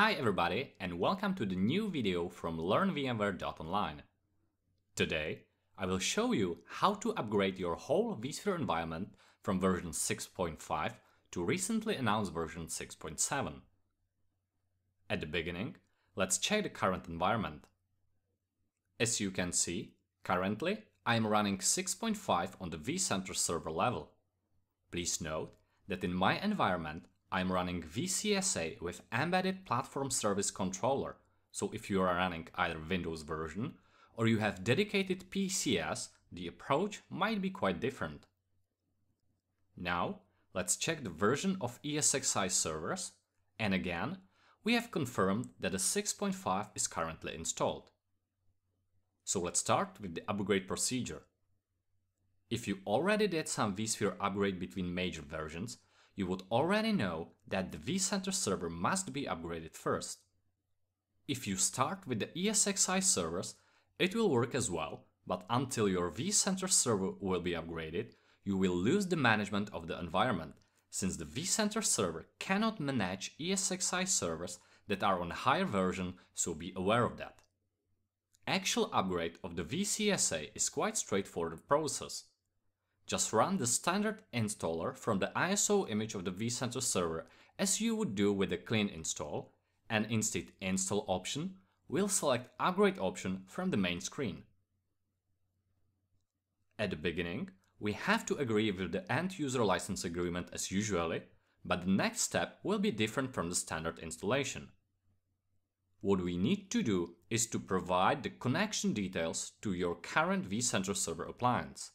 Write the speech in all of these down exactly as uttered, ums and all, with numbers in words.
Hi everybody, and welcome to the new video from Learn VMware dot online. Today, I will show you how to upgrade your whole vSphere environment from version six point five to recently announced version six point seven. At the beginning, let's check the current environment. As you can see, currently I am running six point five on the vCenter server level. Please note that in my environment, I'm running V C S A with Embedded Platform Service Controller, so if you are running either Windows version or you have dedicated P C S, the approach might be quite different. Now, let's check the version of ESXi servers, and again, we have confirmed that the six point five is currently installed. So let's start with the upgrade procedure. If you already did some vSphere upgrade between major versions, you would already know that the vCenter server must be upgraded first. If you start with the ESXi servers, it will work as well, but until your vCenter server will be upgraded, you will lose the management of the environment, since the vCenter server cannot manage ESXi servers that are on a higher version, so be aware of that. Actual upgrade of the V C S A is quite straightforward process. Just run the standard installer from the I S O image of the vCenter server as you would do with a clean install, and instead install option, we'll select upgrade option from the main screen. At the beginning, we have to agree with the end user license agreement as usually, but the next step will be different from the standard installation. What we need to do is to provide the connection details to your current vCenter server appliance.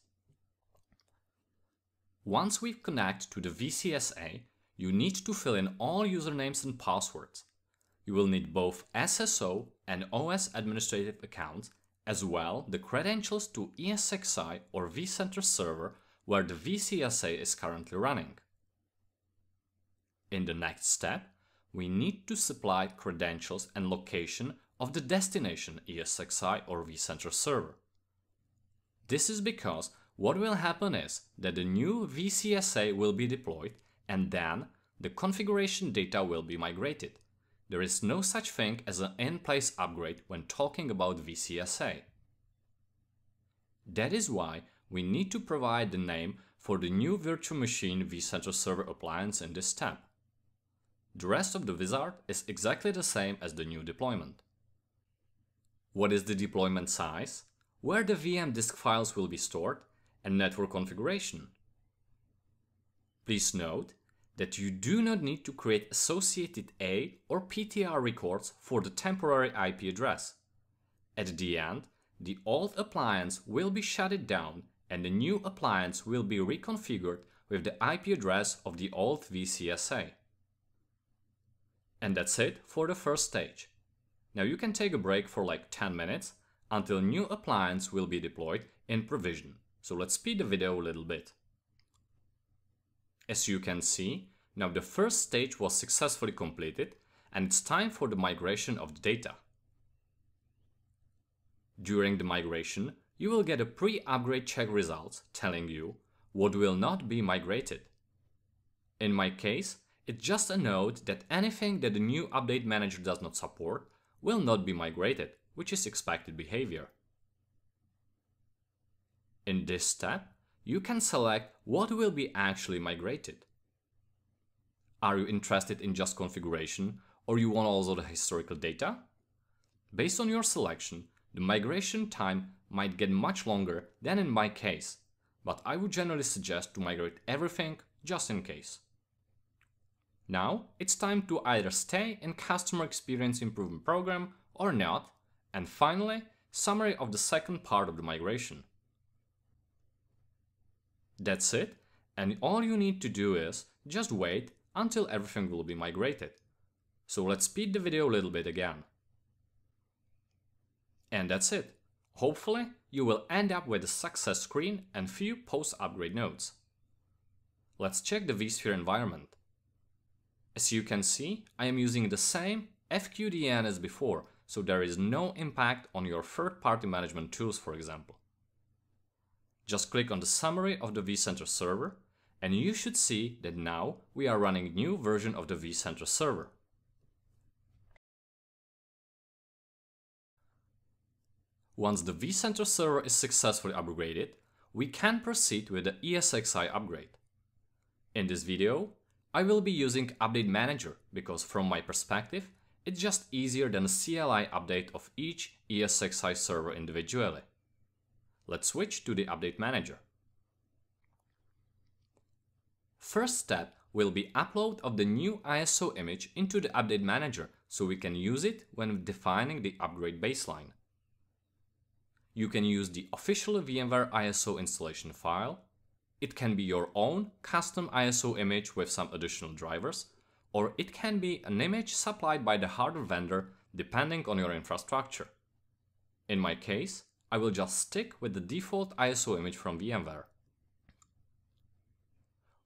Once we connect to the V C S A, you need to fill in all usernames and passwords. You will need both S S O and O S administrative accounts, as well the credentials to ESXi or vCenter server where the V C S A is currently running. In the next step, we need to supply credentials and location of the destination ESXi or vCenter server. This is because what will happen is that the new V C S A will be deployed and then the configuration data will be migrated. There is no such thing as an in-place upgrade when talking about V C S A. That is why we need to provide the name for the new virtual machine vCenter server appliance in this step. The rest of the wizard is exactly the same as the new deployment. What is the deployment size, where the V M disk files will be stored, and network configuration. Please note that you do not need to create associated A or P T R records for the temporary I P address. At the end, the old appliance will be shut down and the new appliance will be reconfigured with the I P address of the old V C S A. And that's it for the first stage. Now you can take a break for like ten minutes until new appliance will be deployed in provision. So let's speed the video a little bit. As you can see, now the first stage was successfully completed and it's time for the migration of the data. During the migration, you will get a pre-upgrade check results telling you what will not be migrated. In my case, it's just a note that anything that the new Update Manager does not support will not be migrated, which is expected behavior. In this step, you can select what will be actually migrated. Are you interested in just configuration or you want also the historical data? Based on your selection, the migration time might get much longer than in my case, but I would generally suggest to migrate everything just in case. Now it's time to either stay in Customer Experience Improvement Program or not, and finally, summary of the second part of the migration. That's it, and all you need to do is just wait until everything will be migrated. So let's speed the video a little bit again. And that's it. Hopefully, you will end up with a success screen and few post-upgrade notes. Let's check the vSphere environment. As you can see, I am using the same F Q D N as before, so there is no impact on your third-party management tools, for example. Just click on the summary of the vCenter server and you should see that now we are running a new version of the vCenter server. Once the vCenter server is successfully upgraded, we can proceed with the ESXi upgrade. In this video, I will be using Update Manager because from my perspective, it's just easier than a C L I update of each ESXi server individually. Let's switch to the Update Manager. First step will be upload of the new I S O image into the Update Manager so we can use it when defining the upgrade baseline. You can use the official VMware I S O installation file. It can be your own custom I S O image with some additional drivers, or it can be an image supplied by the hardware vendor depending on your infrastructure. In my case, I will just stick with the default I S O image from VMware.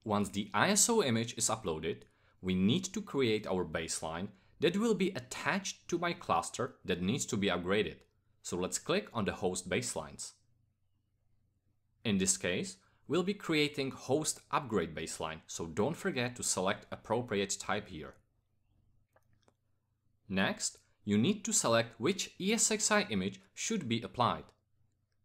Once the I S O image is uploaded, we need to create our baseline that will be attached to my cluster that needs to be upgraded. So let's click on the host baselines. In this case, we'll be creating host upgrade baseline, so don't forget to select appropriate type here. Next, you need to select which ESXi image should be applied.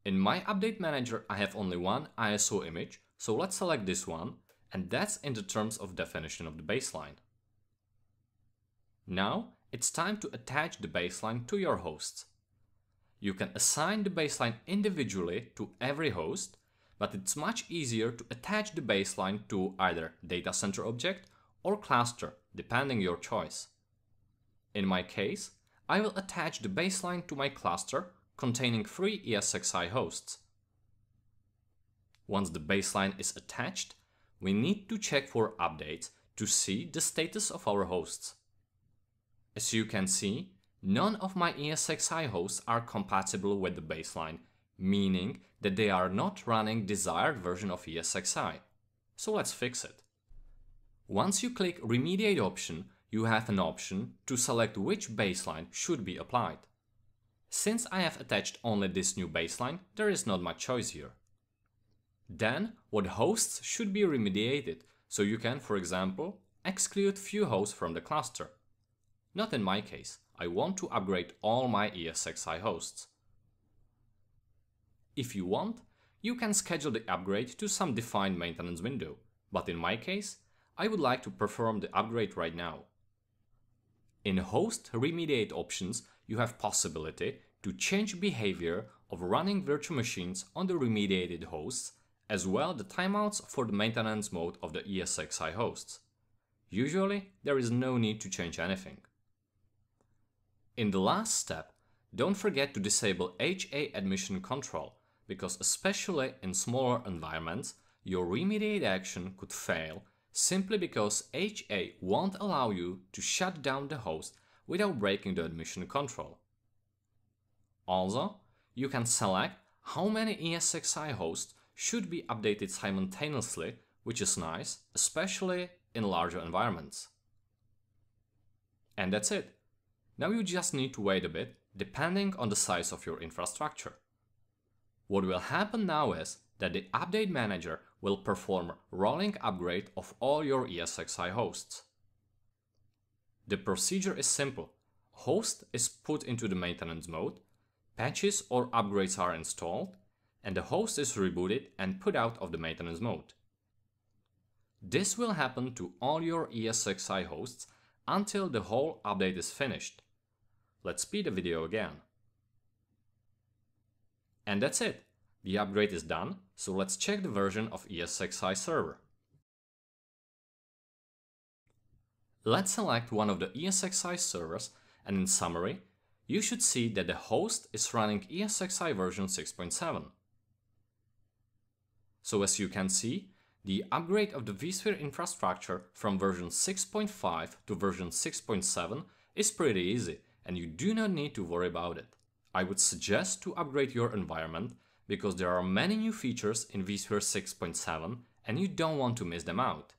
In my Update Manager, I have only one I S O image, so let's select this one. And that's in the terms of definition of the baseline. Now it's time to attach the baseline to your hosts. You can assign the baseline individually to every host, but it's much easier to attach the baseline to either data center object or cluster, depending your choice. In my case, I will attach the baseline to my cluster containing three ESXi hosts. Once the baseline is attached, we need to check for updates to see the status of our hosts. As you can see, none of my ESXi hosts are compatible with the baseline, meaning that they are not running desired version of ESXi. So let's fix it. Once you click Remediate option, you have an option to select which baseline should be applied. Since I have attached only this new baseline, there is not much choice here. Then, what hosts should be remediated, so you can, for example, exclude few hosts from the cluster. Not in my case, I want to upgrade all my ESXi hosts. If you want, you can schedule the upgrade to some defined maintenance window, but in my case, I would like to perform the upgrade right now. In Host Remediate options, you have possibility to change behavior of running virtual machines on the remediated hosts, as well the timeouts for the maintenance mode of the ESXi hosts. Usually, there is no need to change anything. In the last step, don't forget to disable H A admission control, because especially in smaller environments, your remediate action could fail simply because H A won't allow you to shut down the host without breaking the admission control. Also, you can select how many ESXi hosts should be updated simultaneously, which is nice, especially in larger environments. And that's it. Now you just need to wait a bit, depending on the size of your infrastructure. What will happen now is that the Update Manager will perform rolling upgrade of all your ESXi hosts. The procedure is simple. Host is put into the maintenance mode, patches or upgrades are installed, and the host is rebooted and put out of the maintenance mode. This will happen to all your ESXi hosts until the whole update is finished. Let's speed the video again. And that's it. The upgrade is done, so let's check the version of ESXi server. Let's select one of the ESXi servers, and in summary, you should see that the host is running ESXi version six point seven. So as you can see, the upgrade of the vSphere infrastructure from version six point five to version six point seven is pretty easy and you do not need to worry about it. I would suggest to upgrade your environment because there are many new features in vSphere six point seven and you don't want to miss them out.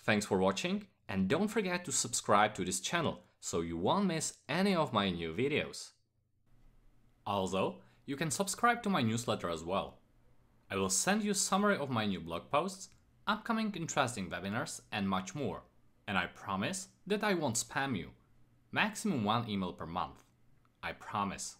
Thanks for watching and don't forget to subscribe to this channel so you won't miss any of my new videos. Also, you can subscribe to my newsletter as well. I will send you a summary of my new blog posts, upcoming interesting webinars and much more. And I promise that I won't spam you. Maximum one email per month. I promise.